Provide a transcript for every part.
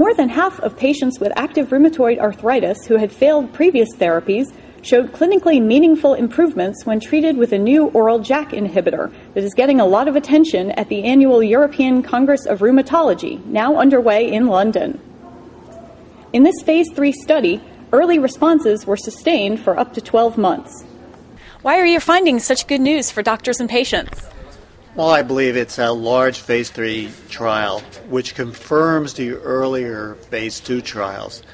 More than half of patients with active rheumatoid arthritis who had failed previous therapies showed clinically meaningful improvements when treated with a new oral JAK inhibitor that is getting a lot of attention at the annual European Congress of Rheumatology, now underway in London. In this phase 3 study, early responses were sustained for up to 12 months. Why are your findings such good news for doctors and patients? Well, I believe it's a large phase 3 trial which confirms the earlier phase 2 trials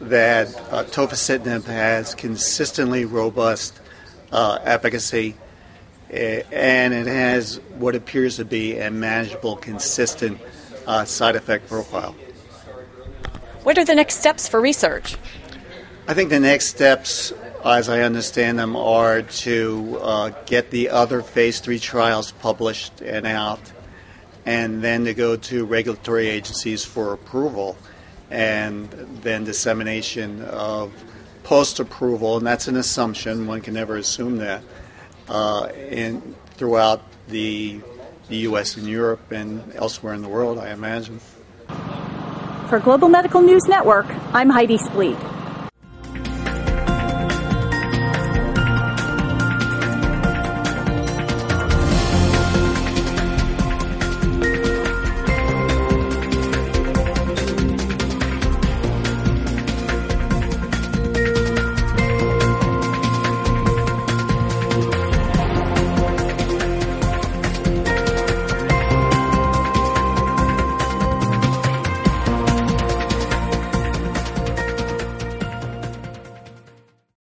that tofacitinib has consistently robust efficacy, and it has what appears to be a manageable, consistent side effect profile. What are the next steps for research? I think the next steps, as I understand them, are to get the other phase 3 trials published and out, and then to go to regulatory agencies for approval, and then dissemination of post-approval, and that's an assumption, one can never assume that, throughout the U.S. and Europe and elsewhere in the world, I imagine. For Global Medical News Network, I'm Heidi Splete.